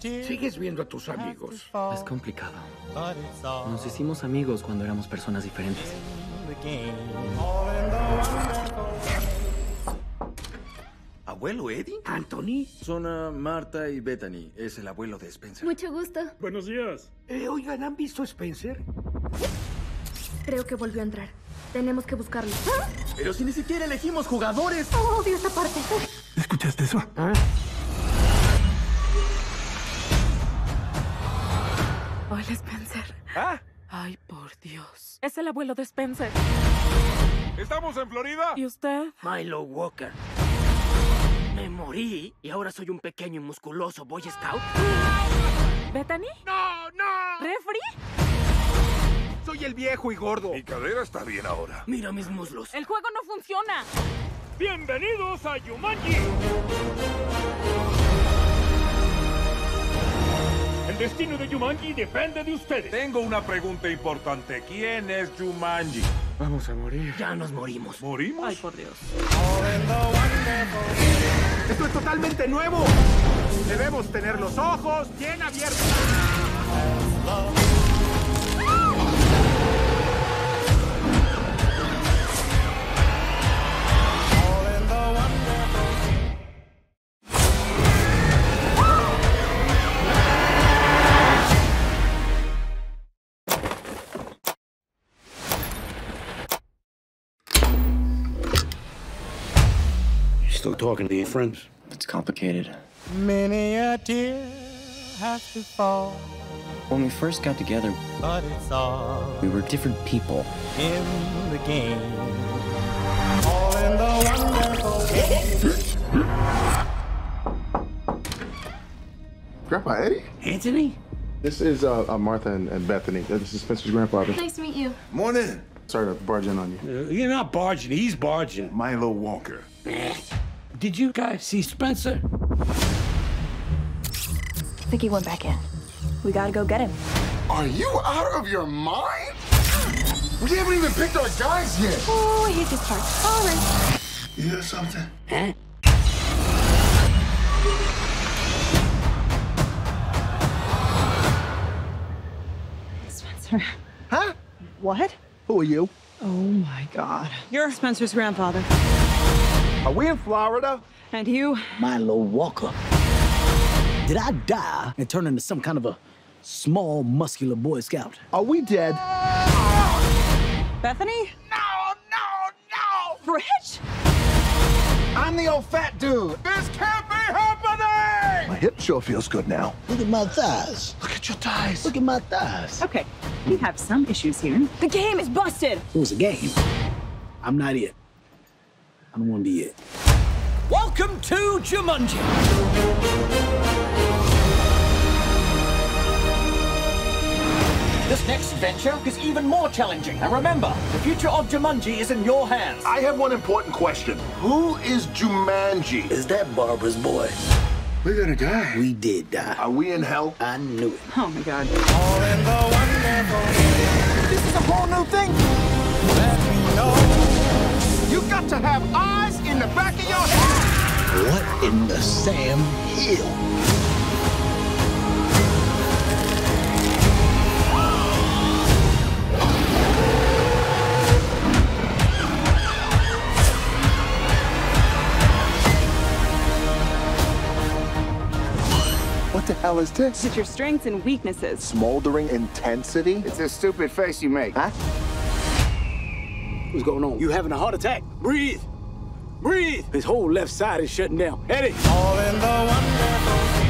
Sigues viendo a tus amigos. Es complicado. Nos hicimos amigos cuando éramos personas diferentes. ¿Abuelo Eddie? ¿Anthony? Son Martha y Bethany. Es el abuelo de Spencer. Mucho gusto. Buenos días. Oigan, ¿han visto a Spencer? Creo que volvió a entrar. Tenemos que buscarlo. ¿Ah? Pero si ni siquiera elegimos jugadores. Oh, odio esta parte. ¿Escuchaste eso? ¿Ah? Hola, Spencer. ¿Ah? Ay, por Dios. Es el abuelo de Spencer. Estamos en Florida. ¿Y usted? Milo Walker. Me morí y ahora soy un pequeño y musculoso Boy Scout. ¿Bethany? ¡No, no! ¿Refri? Soy el viejo y gordo. Mi cadera está bien ahora. Mira mis muslos. El juego no funciona. ¡Bienvenidos a Jumanji! El destino de Jumanji depende de ustedes. Tengo una pregunta importante. ¿Quién es Jumanji? Vamos a morir. Ya nos morimos. ¿Morimos? Ay, por Dios. ¡Esto es totalmente nuevo! Debemos tener los ojos bien abiertos. Still talking to your friends. It's complicated. Many a tear has to fall. When we first got together, but it's all we were different people. In the game. All in the wonderful game. Grandpa Eddie? Anthony? This is Martha and Bethany. This is Spencer's grandfather. Nice to meet you. Morning. Sorry to barge in on you. You're not barging, he's barging. Milo Walker. Did you guys see Spencer? I think he went back in. We gotta go get him. Are you out of your mind? We haven't even picked our guys yet. Oh, I hate this part. All right. You hear something? Huh? Spencer. Huh? What? Who are you? Oh, my God. You're Spencer's grandfather. Are we in Florida? And you? Milo Walker. Did I die and turn into some kind of a small, muscular Boy Scout? Are we dead? Bethany? No, no, no! Fridge? I'm the old fat dude. This can't be happening! My hip sure feels good now. Look at my thighs. Look at your thighs. Look at my thighs. Okay, we have some issues here. The game is busted. It was a game. I'm not it. I don't want to be it. Welcome to Jumanji! This next adventure is even more challenging. And remember, the future of Jumanji is in your hands. I have one important question. Who is Jumanji? Is that Barbara's boy? We're gonna die. We did die. Are we in hell? I knew it. Oh, my God. All in the wonderful. This is a whole new thing. Let me know. You've got to have eyes in the back of your head! What in the Sam Hill? What the hell is this? It's your strengths and weaknesses. Smoldering intensity? It's a stupid face you make. Huh? What's going on? You having a heart attack? Breathe! Breathe! His whole left side is shutting down. Eddie! All in the wonderful.